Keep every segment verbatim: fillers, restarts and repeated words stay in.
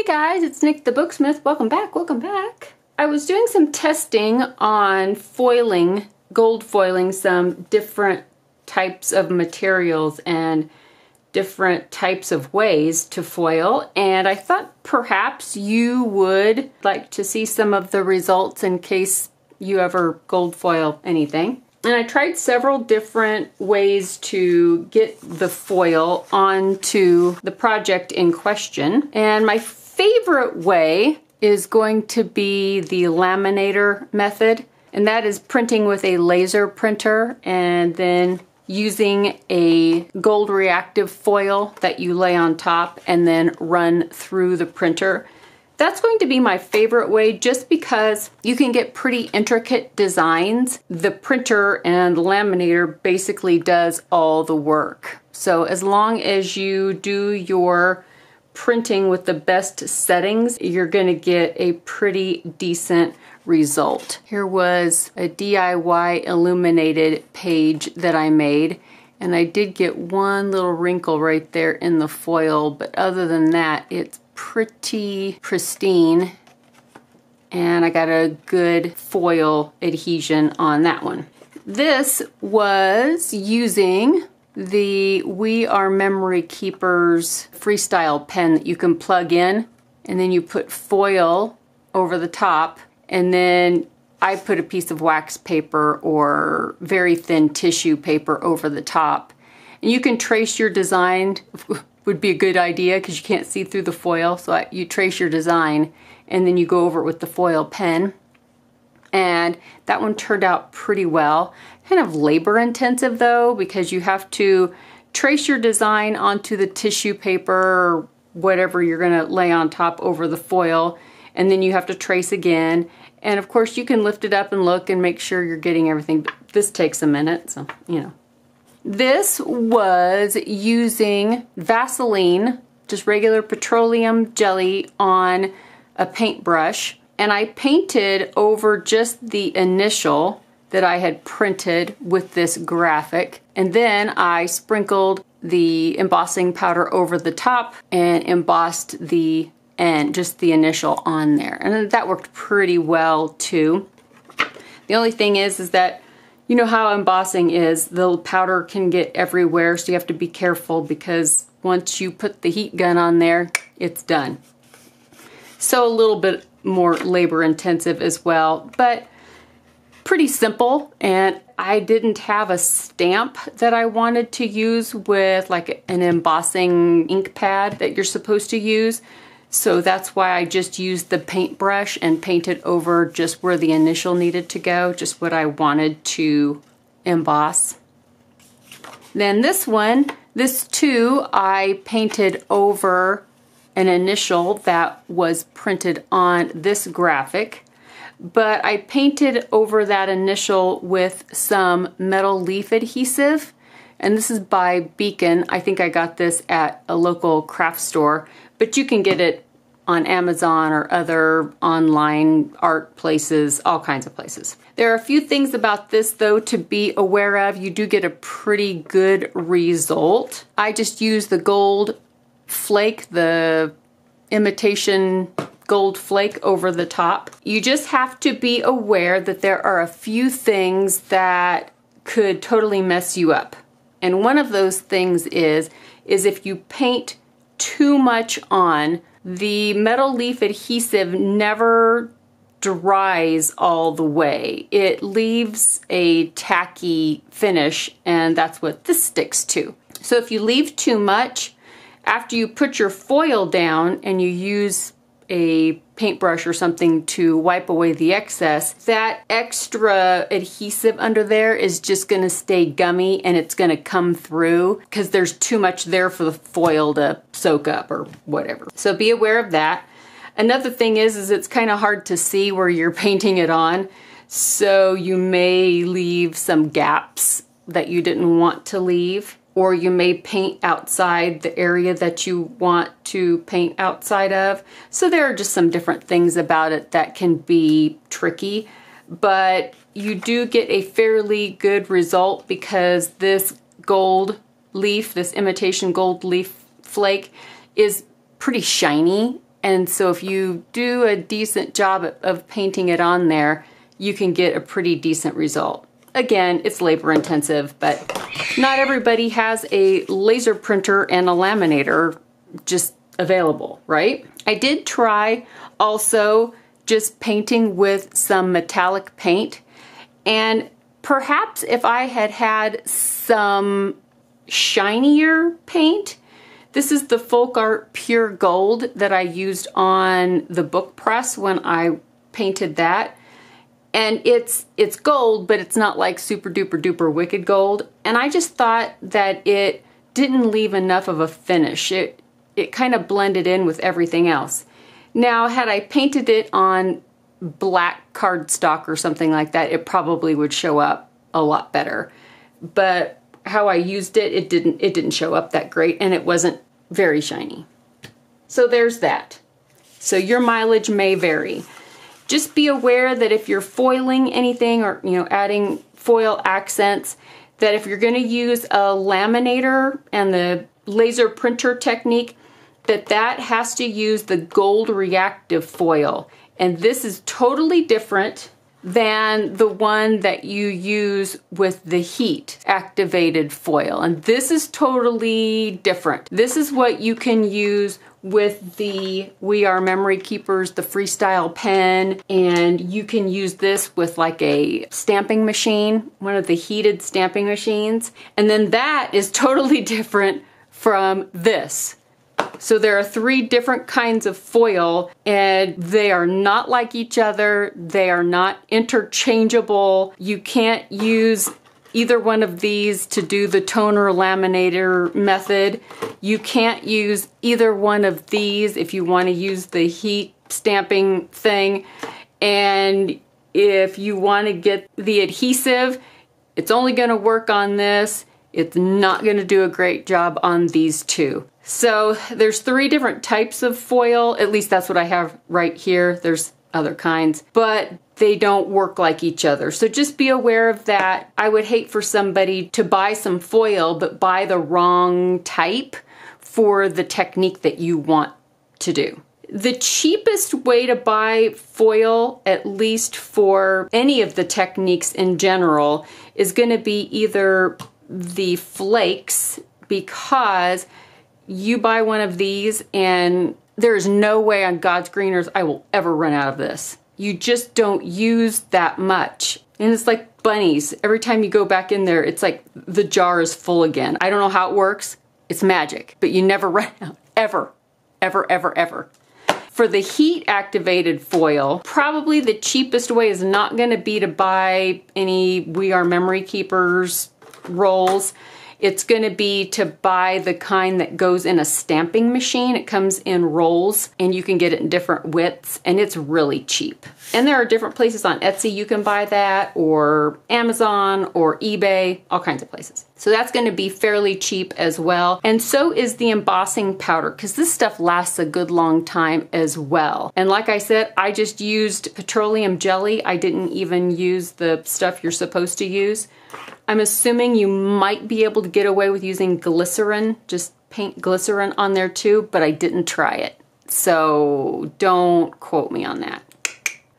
Hey guys, it's Nick the Booksmith. Welcome back, welcome back. I was doing some testing on foiling, gold foiling some different types of materials and different types of ways to foil, and I thought perhaps you would like to see some of the results in case you ever gold foil anything. And I tried several different ways to get the foil onto the project in question. And my favorite way is going to be the laminator method. And that is printing with a laser printer and then using a gold reactive foil that you lay on top and then run through the printer. That's going to be my favorite way just because you can get pretty intricate designs. The printer and the laminator basically does all the work. So as long as you do your printing with the best settings, you're gonna get a pretty decent result. Here was a D I Y illuminated page that I made, and I did get one little wrinkle right there in the foil, but other than that, it's pretty pristine, and I got a good foil adhesion on that one. This was using the We Are Memory Keepers freestyle pen that you can plug in, and then you put foil over the top, and then I put a piece of wax paper or very thin tissue paper over the top. And you can trace your design. Would be a good idea because you can't see through the foil, so I, you trace your design and then you go over it with the foil pen, and that one turned out pretty well. Kind of labor intensive though, because you have to trace your design onto the tissue paper or whatever you're going to lay on top over the foil, and then you have to trace again, and of course you can lift it up and look and make sure you're getting everything, but this takes a minute, so you know. This was using Vaseline, just regular petroleum jelly, on a paintbrush, and I painted over just the initial that I had printed with this graphic, and then I sprinkled the embossing powder over the top and embossed the end, just the initial on there, and that worked pretty well too. The only thing is is that you know how embossing is, the powder can get everywhere, so you have to be careful because once you put the heat gun on there, it's done. So a little bit more labor intensive as well, but pretty simple. And I didn't have a stamp that I wanted to use with like an embossing ink pad that you're supposed to use. So that's why I just used the paintbrush and painted over just where the initial needed to go, just what I wanted to emboss. Then this one, this too, I painted over an initial that was printed on this graphic, but I painted over that initial with some metal leaf adhesive, and this is by Beacon. I think I got this at a local craft store, but you can get it on Amazon or other online art places, all kinds of places. There are a few things about this though to be aware of. You do get a pretty good result. I just used the gold flake, the imitation gold flake over the top. You just have to be aware that there are a few things that could totally mess you up. And one of those things is, is if you paint too much on, the metal leaf adhesive never dries all the way. It leaves a tacky finish, and that's what this sticks to. So if you leave too much, after you put your foil down and you use a paintbrush or something to wipe away the excess, that extra adhesive under there is just gonna stay gummy and it's gonna come through because there's too much there for the foil to soak up or whatever. So be aware of that. Another thing is, is it's kind of hard to see where you're painting it on, so you may leave some gaps that you didn't want to leave, or you may paint outside the area that you want to paint outside of. So there are just some different things about it that can be tricky, but you do get a fairly good result because this gold leaf, this imitation gold leaf flake, is pretty shiny And so if you do a decent job of painting it on there, you can get a pretty decent result. Again, it's labor intensive, but not everybody has a laser printer and a laminator just available, right? I did try also just painting with some metallic paint, and perhaps if I had had some shinier paint, this is the Folk Art Pure Gold that I used on the book press when I painted that. And it's it's gold, but it's not like super duper duper wicked gold. And I just thought that it didn't leave enough of a finish. It, it kind of blended in with everything else. Now, had I painted it on black cardstock or something like that, it probably would show up a lot better. But how I used it, it didn't it didn't show up that great, and it wasn't very shiny. So there's that. So your mileage may vary. Just be aware that if you're foiling anything, or you know, adding foil accents, that if you're going to use a laminator and the laser printer technique, that that has to use the gold reactive foil, and this is totally different than the one that you use with the heat activated foil. And this is totally different. This is what you can use with the We Are Memory Keepers, the freestyle pen, and you can use this with like a stamping machine, one of the heated stamping machines. And then that is totally different from this. So there are three different kinds of foil, and they are not like each other. They are not interchangeable. You can't use either one of these to do the toner laminator method. You can't use either one of these if you want to use the heat stamping thing. And if you want to get the adhesive, it's only going to work on this. It's not going to do a great job on these two. So there's three different types of foil, at least that's what I have right here. There's other kinds, but they don't work like each other. So just be aware of that. I would hate for somebody to buy some foil, but buy the wrong type for the technique that you want to do. The cheapest way to buy foil, at least for any of the techniques in general, is going to be either the flakes, because you buy one of these and there's no way on God's green earth I will ever run out of this. You just don't use that much. And it's like bunnies. Every time you go back in there, it's like the jar is full again. I don't know how it works. It's magic, but you never run out, ever, ever, ever, ever. For the heat activated foil, probably the cheapest way is not gonna be to buy any We Are Memory Keepers rolls. It's going to be to buy the kind that goes in a stamping machine. It comes in rolls, and you can get it in different widths, and it's really cheap. And there are different places on Etsy you can buy that, or Amazon, or eBay, all kinds of places. So that's going to be fairly cheap as well. And so is the embossing powder, because this stuff lasts a good long time as well. And like I said, I just used petroleum jelly. I didn't even use the stuff you're supposed to use. I'm assuming you might be able to get away with using glycerin, just paint glycerin on there too, but I didn't try it. So don't quote me on that.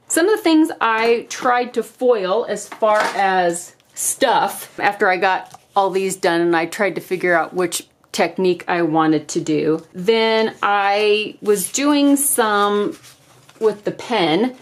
Some of the things I tried to foil as far as stuff, after I got all these done and I tried to figure out which technique I wanted to do, then I was doing some with the pen.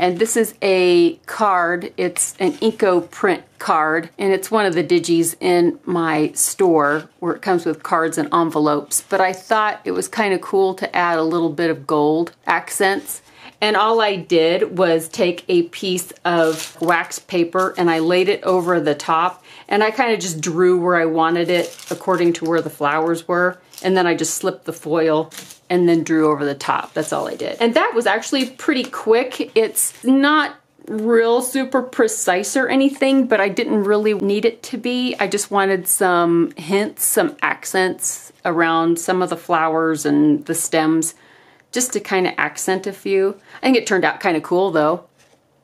And this is a card, it's an Inco print card, and it's one of the digis in my store where it comes with cards and envelopes. But I thought it was kind of cool to add a little bit of gold accents. And all I did was take a piece of wax paper and I laid it over the top, and I kind of just drew where I wanted it according to where the flowers were. And then I just slipped the foil and then drew over the top. That's all I did. And that was actually pretty quick. It's not real super precise or anything, but I didn't really need it to be. I just wanted some hints, some accents around some of the flowers and the stems, just to kind of accent a few. I think it turned out kind of cool though.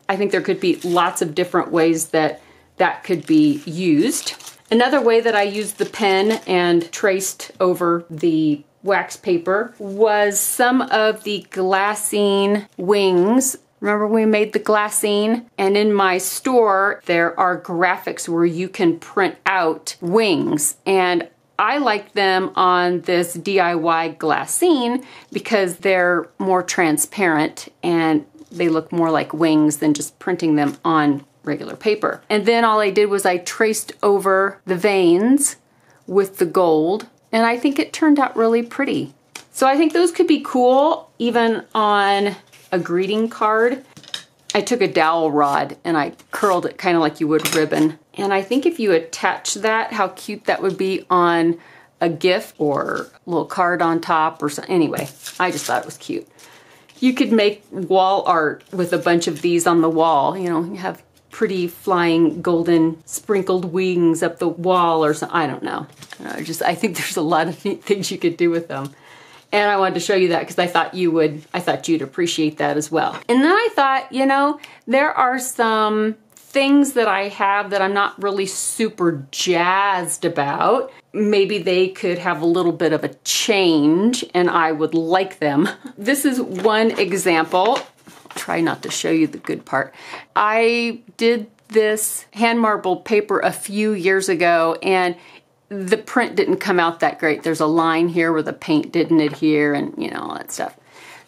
I think there could be lots of different ways that that could be used. Another way that I used the pen and traced over the wax paper was some of the glassine wings. Remember we made the glassine? And in my store, there are graphics where you can print out wings. And I like them on this D I Y glassine because they're more transparent and they look more like wings than just printing them on regular paper. And then all I did was I traced over the veins with the gold, and I think it turned out really pretty. So I think those could be cool even on a greeting card. I took a dowel rod and I curled it kind of like you would ribbon. And I think if you attach that, how cute that would be on a gift or a little card on top or something. Anyway, I just thought it was cute. You could make wall art with a bunch of these on the wall. You know, you have pretty flying golden sprinkled wings up the wall or something. I don't know. I just, I think there's a lot of neat things you could do with them. And I wanted to show you that because I thought you would, I thought you'd appreciate that as well. And then I thought, you know, there are some things that I have that I'm not really super jazzed about. Maybe they could have a little bit of a change and I would like them. This is one example. Try not to show you the good part. I did this hand marbled paper a few years ago and the print didn't come out that great. There's a line here where the paint didn't adhere and you know, all that stuff.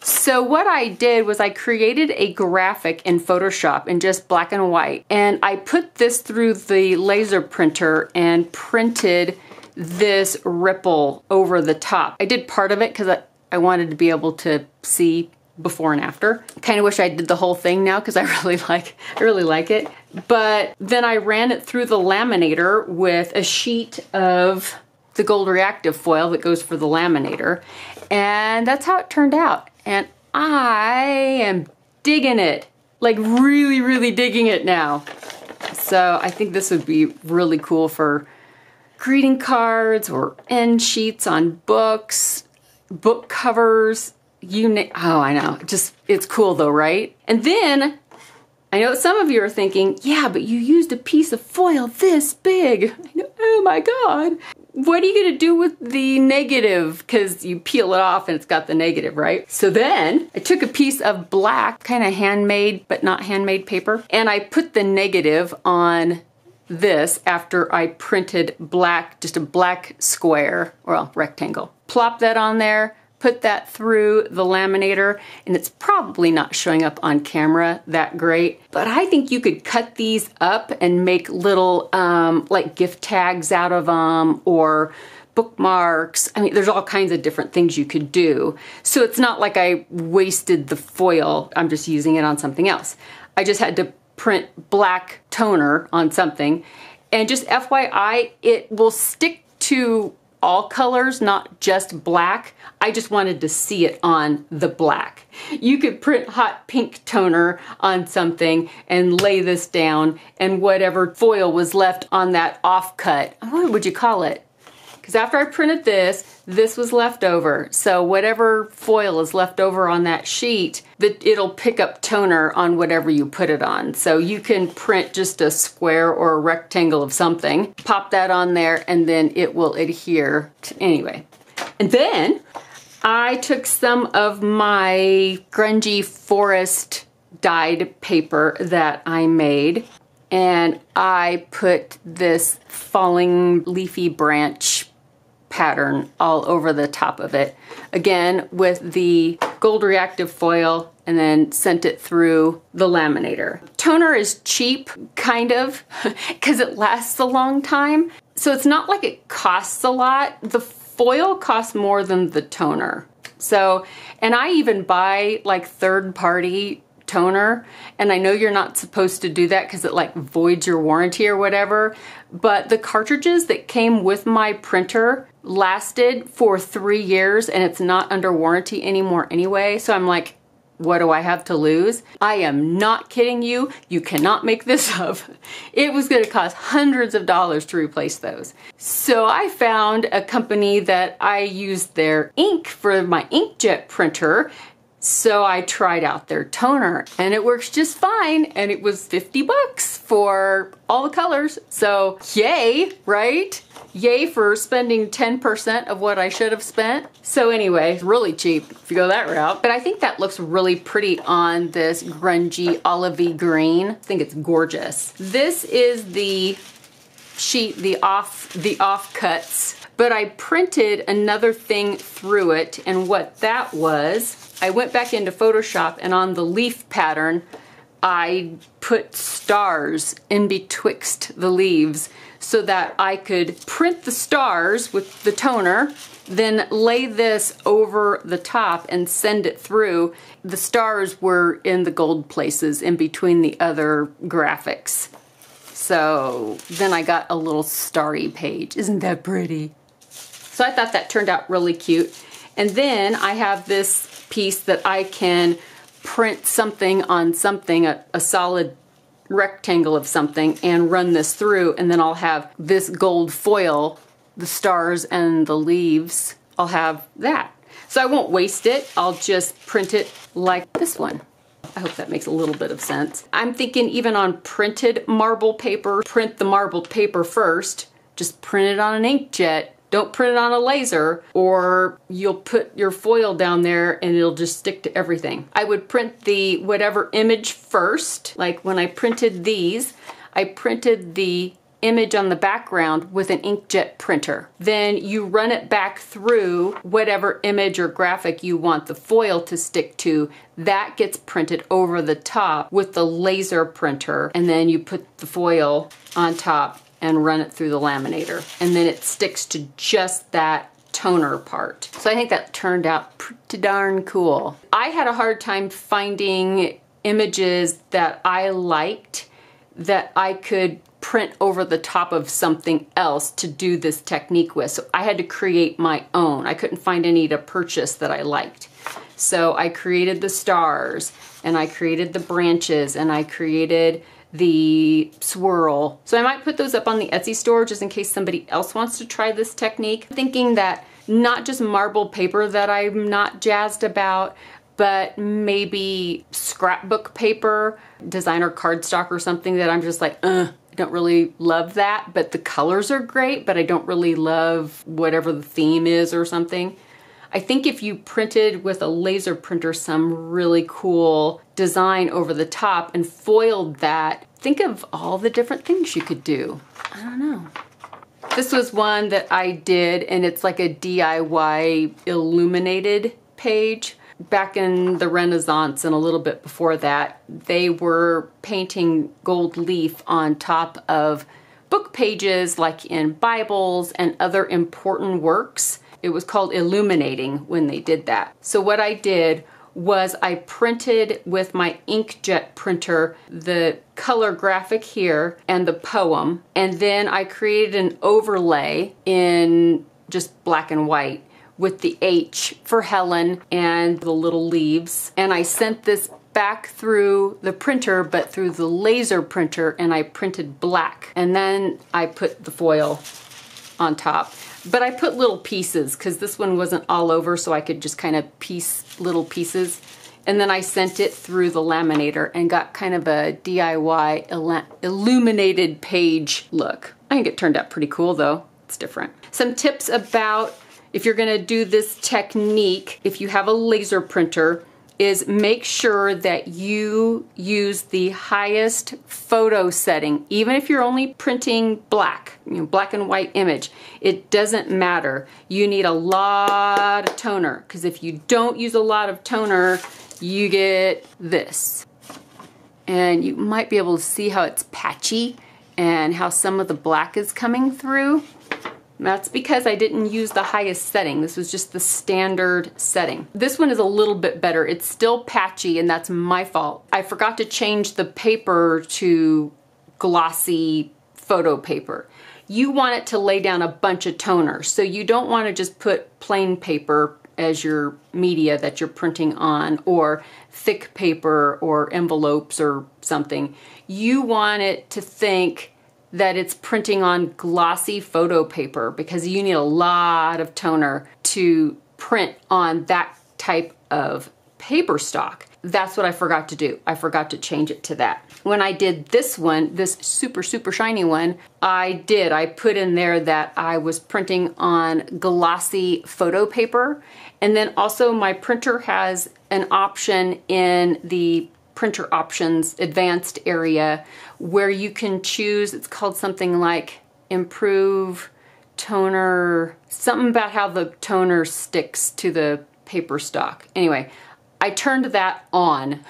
So what I did was I created a graphic in Photoshop in just black and white, and I put this through the laser printer and printed this ripple over the top. I did part of it because I, I wanted to be able to see before and after. Kind of wish I did the whole thing now because I really like I really like it. But then I ran it through the laminator with a sheet of the gold reactive foil that goes for the laminator. And that's how it turned out. And I am digging it. Like really, really digging it now. So I think this would be really cool for greeting cards or end sheets on books, book covers. You know, oh, I know, just, it's cool though, right? And then, I know some of you are thinking, yeah, but you used a piece of foil this big. I know, oh my God. What are you gonna do with the negative? Because you peel it off and it's got the negative, right? So then, I took a piece of black, kind of handmade, but not handmade paper, and I put the negative on this after I printed black, just a black square, or well, rectangle. Plop that on there. Put that through the laminator, and it's probably not showing up on camera that great, but I think you could cut these up and make little um, like gift tags out of them or bookmarks. I mean, there's all kinds of different things you could do. So it's not like I wasted the foil. I'm just using it on something else. I just had to print black toner on something. And just F Y I, it will stick to all colors, not just black. I just wanted to see it on the black. You could print hot pink toner on something and lay this down, and whatever foil was left on that offcut, what would you call it? Because after I printed this, this was left over. So whatever foil is left over on that sheet, that it'll pick up toner on whatever you put it on. So you can print just a square or a rectangle of something, pop that on there, and then it will adhere to, anyway. And then I took some of my grungy forest dyed paper that I made, and I put this falling leafy branch pattern all over the top of it. Again, with the gold reactive foil, and then sent it through the laminator. Toner is cheap, kind of, because it lasts a long time. So it's not like it costs a lot. The foil costs more than the toner. So, and I even buy like third-party toner, and I know you're not supposed to do that because it like voids your warranty or whatever, but the cartridges that came with my printer lasted for three years and it's not under warranty anymore anyway, so I'm like, what do I have to lose? I am not kidding you. You cannot make this up. It was gonna cost hundreds of dollars to replace those. So I found a company that I used their ink for my inkjet printer, So I tried out their toner and it works just fine. And it was fifty bucks for all the colors. So yay, right? Yay for spending ten percent of what I should have spent. So anyway, really cheap if you go that route. But I think that looks really pretty on this grungy olivey green. I think it's gorgeous. This is the sheet, the off, the off cuts. But I printed another thing through it, and what that was, I went back into Photoshop and on the leaf pattern, I put stars in betwixt the leaves so that I could print the stars with the toner, then lay this over the top and send it through. The stars were in the gold places in between the other graphics. So then I got a little starry page. Isn't that pretty? So I thought that turned out really cute. And then I have this piece that I can print something on something, a, a solid rectangle of something, and run this through, and then I'll have this gold foil, the stars and the leaves, I'll have that. So I won't waste it, I'll just print it like this one. I hope that makes a little bit of sense. I'm thinking even on printed marble paper, print the marble paper first, just print it on an inkjet. Don't print it on a laser, or you'll put your foil down there and it'll just stick to everything. I would print the whatever image first. Like when I printed these, I printed the image on the background with an inkjet printer. Then you run it back through whatever image or graphic you want the foil to stick to. That gets printed over the top with the laser printer, and then you put the foil on top and run it through the laminator. And then it sticks to just that toner part. So I think that turned out pretty darn cool. I had a hard time finding images that I liked that I could print over the top of something else to do this technique with. So I had to create my own. I couldn't find any to purchase that I liked. So I created the stars, and I created the branches, and I created the swirl. So I might put those up on the Etsy store just in case somebody else wants to try this technique. I'm thinking that not just marble paper that I'm not jazzed about, but maybe scrapbook paper, designer cardstock or something that I'm just like, uh, I don't really love that, but the colors are great, but I don't really love whatever the theme is or something. I think if you printed with a laser printer some really cool design over the top and foiled that, think of all the different things you could do. I don't know. This was one that I did, and it's like a D I Y illuminated page. Back in the Renaissance and a little bit before that, they were painting gold leaf on top of book pages like in Bibles and other important works. It was called illuminating when they did that. So what I did was I printed with my inkjet printer the color graphic here and the poem, and then I created an overlay in just black and white with the H for Helen and the little leaves, and I sent this back through the printer, but through the laser printer, and I printed black, and then I put the foil on top. But I put little pieces because this one wasn't all over, so I could just kind of piece little pieces. And then I sent it through the laminator and got kind of a D I Y illuminated page look. I think it turned out pretty cool though. It's different. Some tips about if you're gonna do this technique, if you have a laser printer, is make sure that you use the highest photo setting. Even if you're only printing black, you know, black and white image, it doesn't matter. You need a lot of toner, because if you don't use a lot of toner, you get this. And you might be able to see how it's patchy and how some of the black is coming through. That's because I didn't use the highest setting. This was just the standard setting. This one is a little bit better. It's still patchy, and that's my fault. I forgot to change the paper to glossy photo paper. You want it to lay down a bunch of toner, so you don't want to just put plain paper as your media that you're printing on, or thick paper or envelopes or something. You want it to think that it's printing on glossy photo paper, because you need a lot of toner to print on that type of paper stock. That's what I forgot to do. I forgot to change it to that. When I did this one, this super, super shiny one, I did. I put in there that I was printing on glossy photo paper. And then also my printer has an option in the printer options advanced area where you can choose, it's called something like improve toner, something about how the toner sticks to the paper stock. Anyway, I turned that on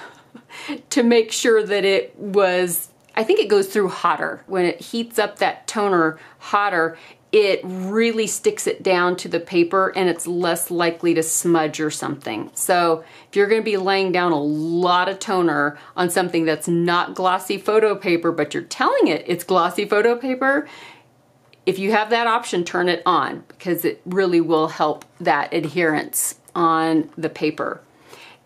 to make sure that it was, I think it goes through hotter. When it heats up that toner hotter, it really sticks it down to the paper and it's less likely to smudge or something. So if you're gonna be laying down a lot of toner on something that's not glossy photo paper, but you're telling it it's glossy photo paper, if you have that option, turn it on because it really will help that adherence on the paper.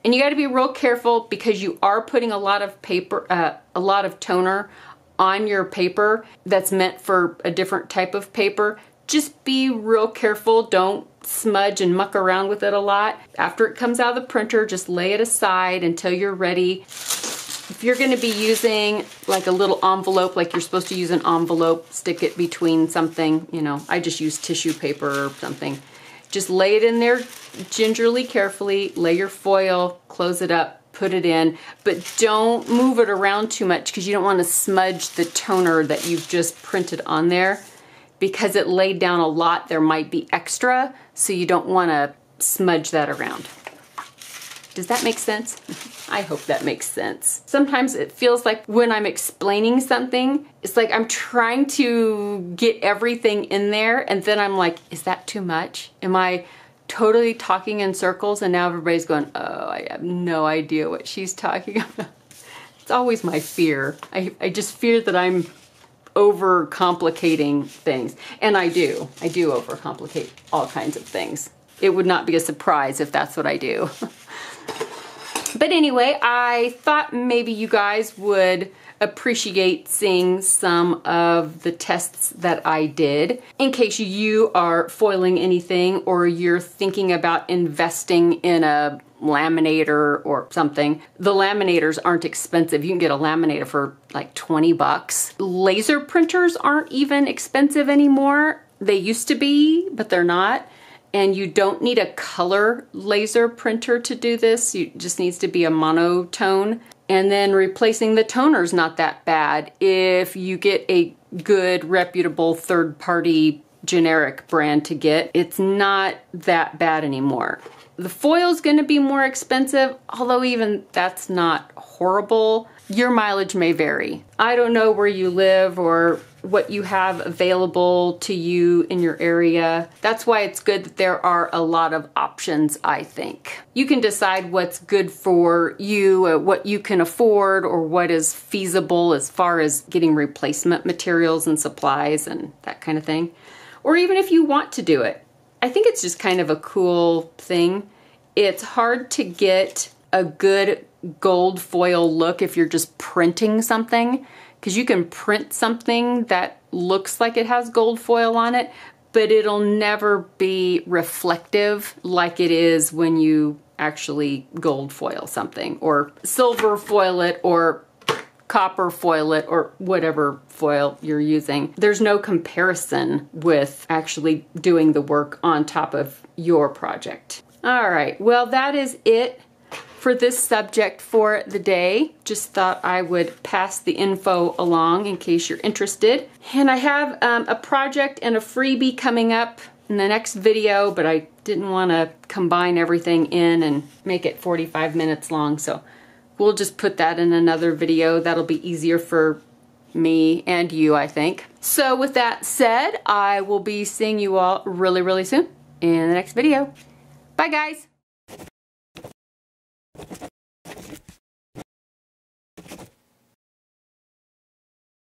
And you got to be real careful because you are putting a lot of paper, uh, a lot of toner on your paper that's meant for a different type of paper. Just be real careful. Don't smudge and muck around with it a lot. After it comes out of the printer, just lay it aside until you're ready. If you're going to be using like a little envelope, like you're supposed to use an envelope, stick it between something, you know, I just use tissue paper or something. Just lay it in there gingerly, carefully, lay your foil, close it up, put it in, but don't move it around too much because you don't want to smudge the toner that you've just printed on there. Because it laid down a lot, there might be extra, so you don't want to smudge that around. Does that make sense? I hope that makes sense. Sometimes it feels like when I'm explaining something, it's like I'm trying to get everything in there and then I'm like, is that too much? Am I totally talking in circles? And now everybody's going, oh, I have no idea what she's talking about. It's always my fear. I, I just fear that I'm overcomplicating things. And I do, I do overcomplicate all kinds of things. It would not be a surprise if that's what I do. But anyway, I thought maybe you guys would appreciate seeing some of the tests that I did in case you are foiling anything or you're thinking about investing in a laminator or something. The laminators aren't expensive. You can get a laminator for like twenty bucks. Laser printers aren't even expensive anymore. They used to be, but they're not. And you don't need a color laser printer to do this. It just needs to be a monotone. And then replacing the toner is not that bad if you get a good, reputable third-party generic brand to get. It's not that bad anymore. The foil's gonna be more expensive, although even that's not horrible. Your mileage may vary. I don't know where you live or what you have available to you in your area. That's why it's good that there are a lot of options, I think. You can decide what's good for you, what you can afford, or what is feasible as far as getting replacement materials and supplies and that kind of thing. Or even if you want to do it. I think it's just kind of a cool thing. It's hard to get a good gold foil look if you're just printing something, because you can print something that looks like it has gold foil on it, but it'll never be reflective like it is when you actually gold foil something or silver foil it or copper foil it or whatever foil you're using. There's no comparison with actually doing the work on top of your project. All right, well, that is it for this subject for the day. Just thought I would pass the info along in case you're interested. And I have um, a project and a freebie coming up in the next video, but I didn't want to combine everything in and make it forty-five minutes long, so we'll just put that in another video. That'll be easier for me and you, I think. So with that said, I will be seeing you all really, really soon in the next video. Bye, guys.